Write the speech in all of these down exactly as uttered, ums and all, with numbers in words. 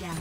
down.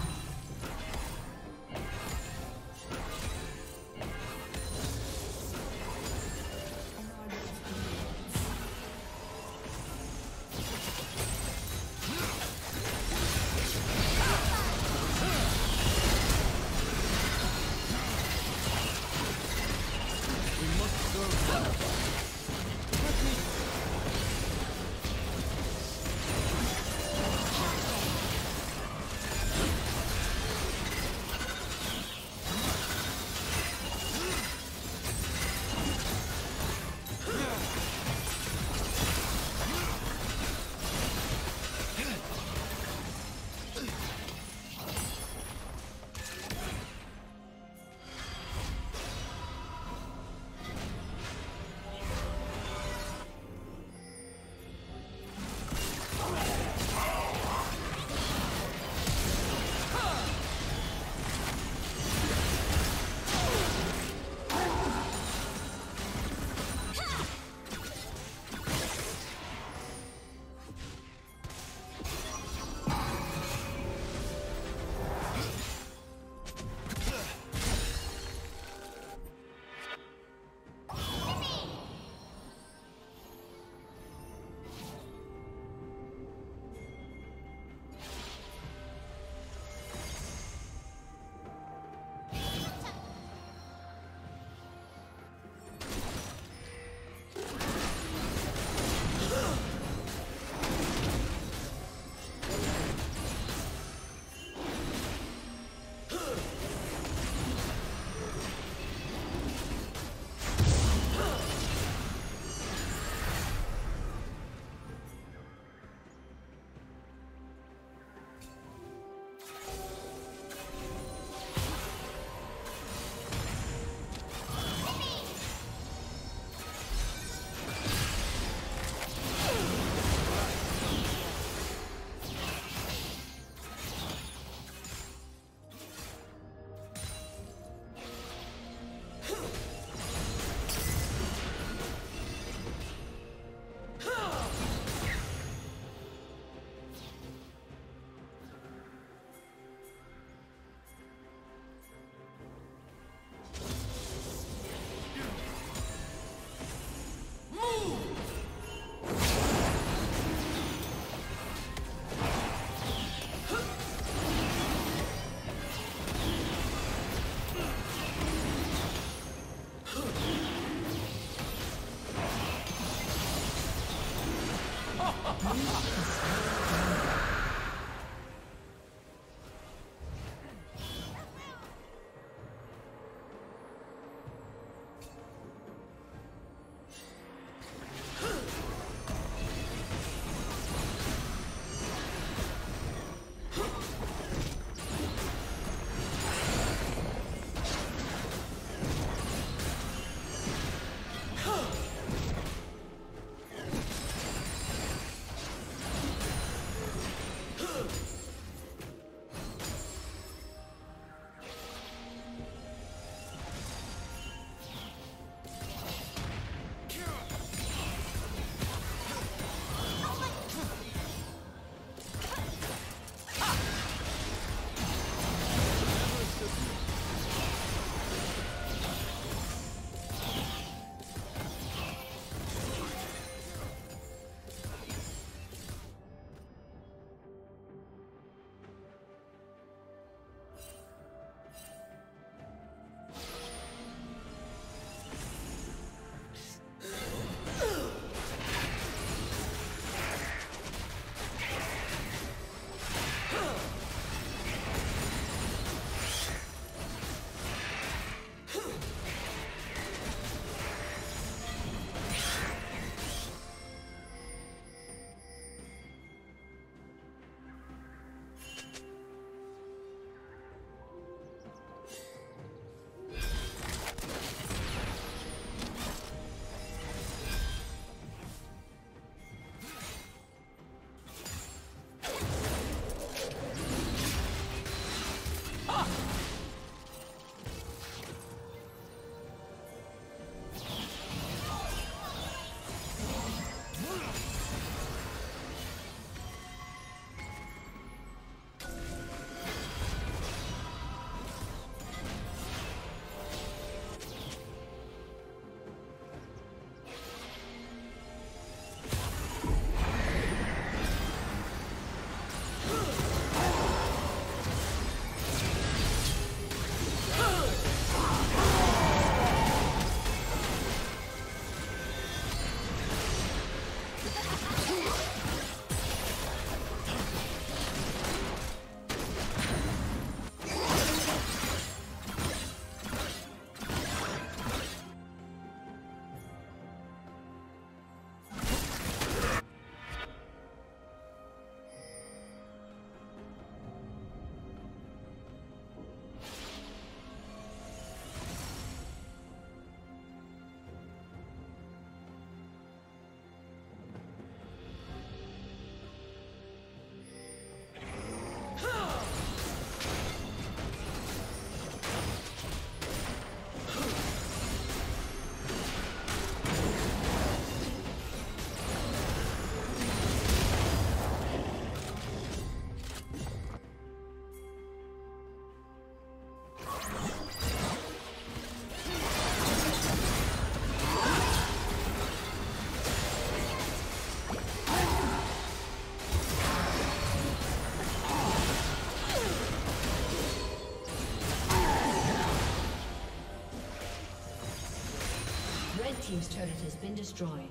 team's turret has been destroyed.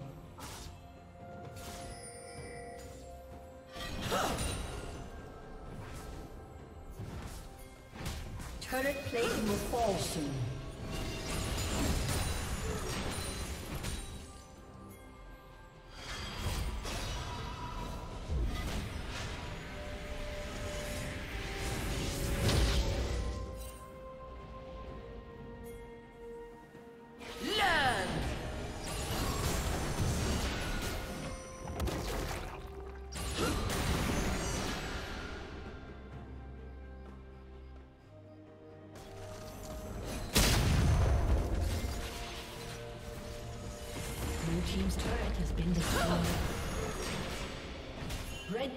Turret plating will fall soon. Team's turret has been destroyed. Red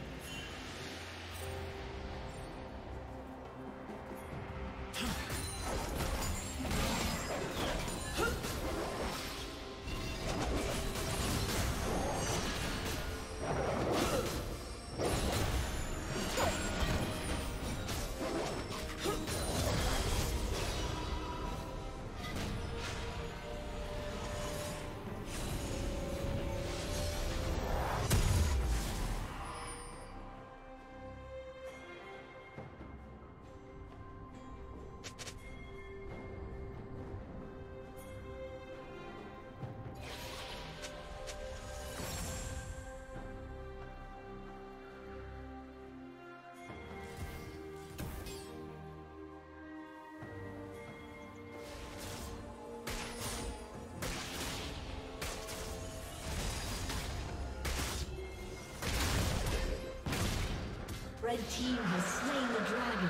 The red team has slain the dragon.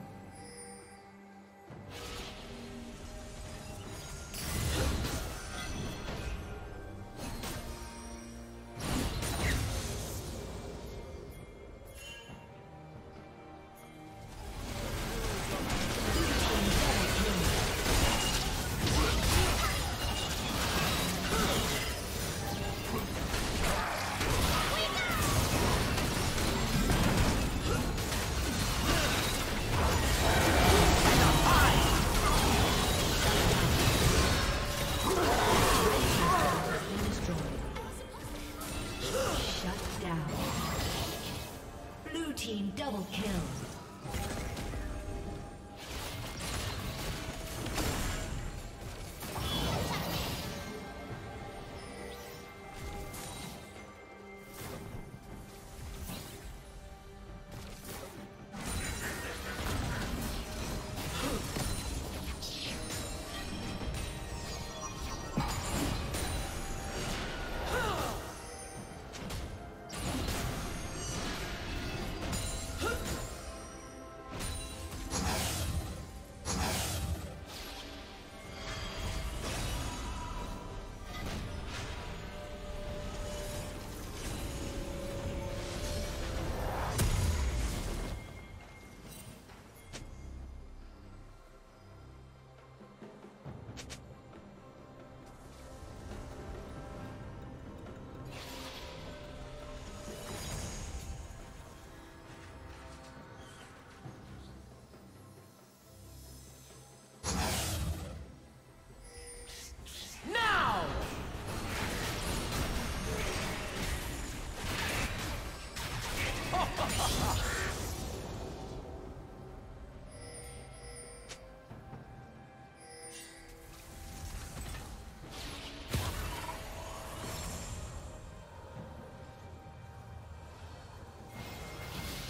Double kill.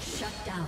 Shut down.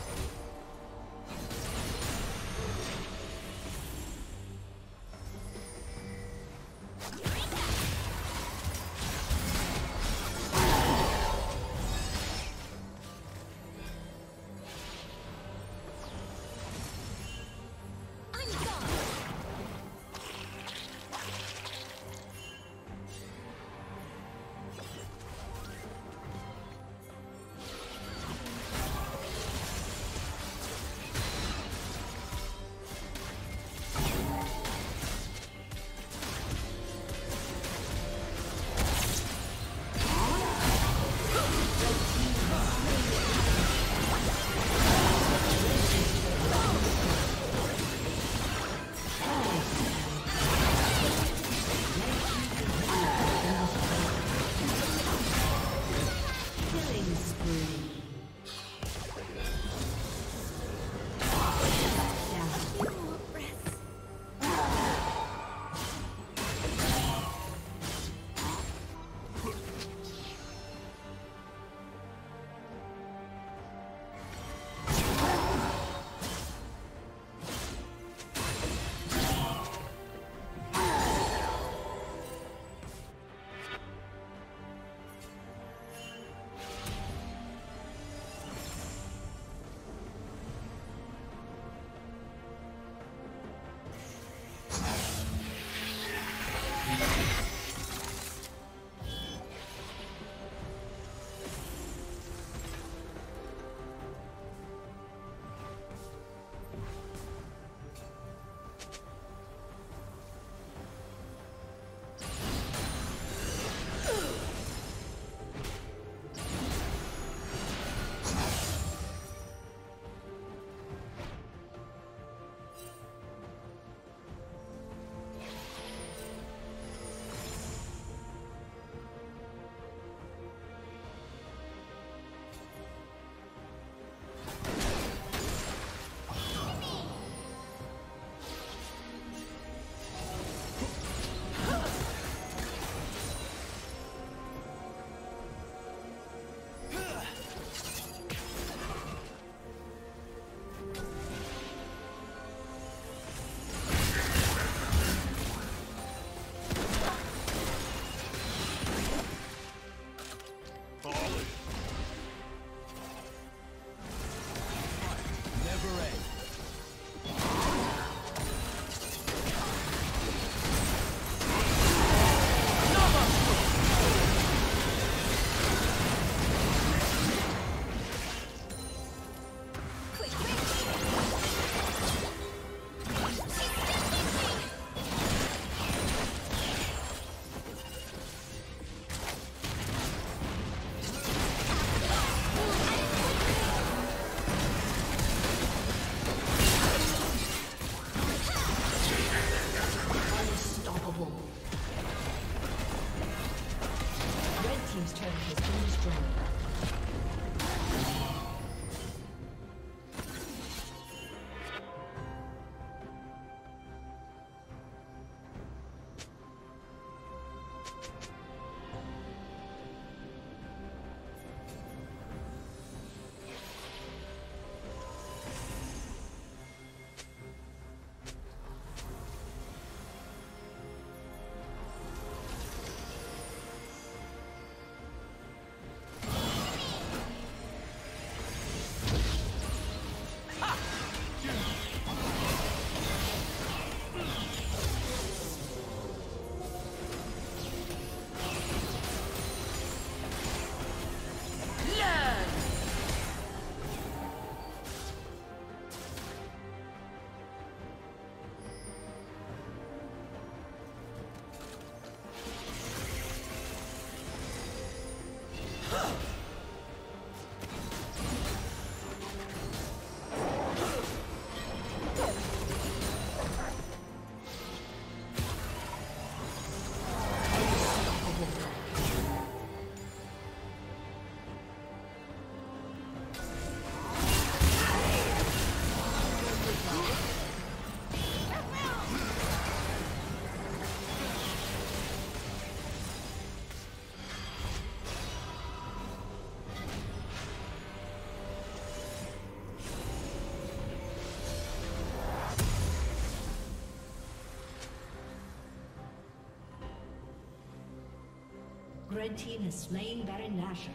Red team has slain Baron Nashor.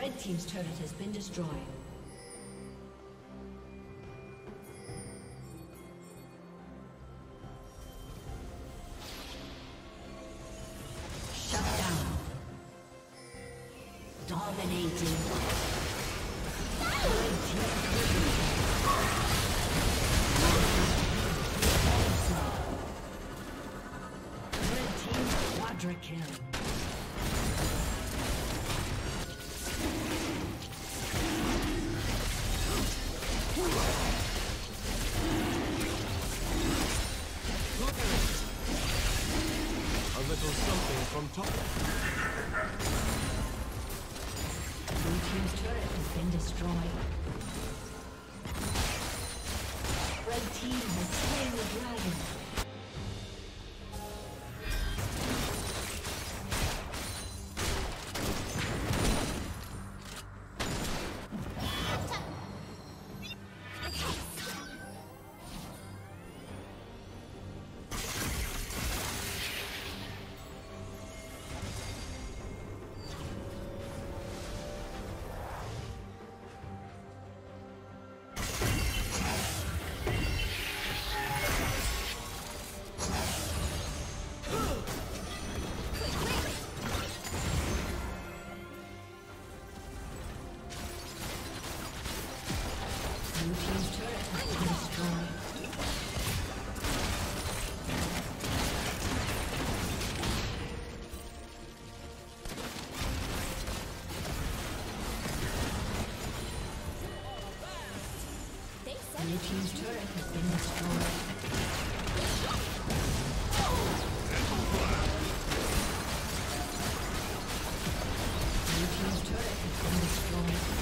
Red team's turret has been destroyed. Shut down. Dominating. Kill. A little something from top. Blue team's turret has been destroyed. Red team has slain the dragon. Your team's turret has been destroyed. Your team's turret has been destroyed.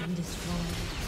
been destroyed.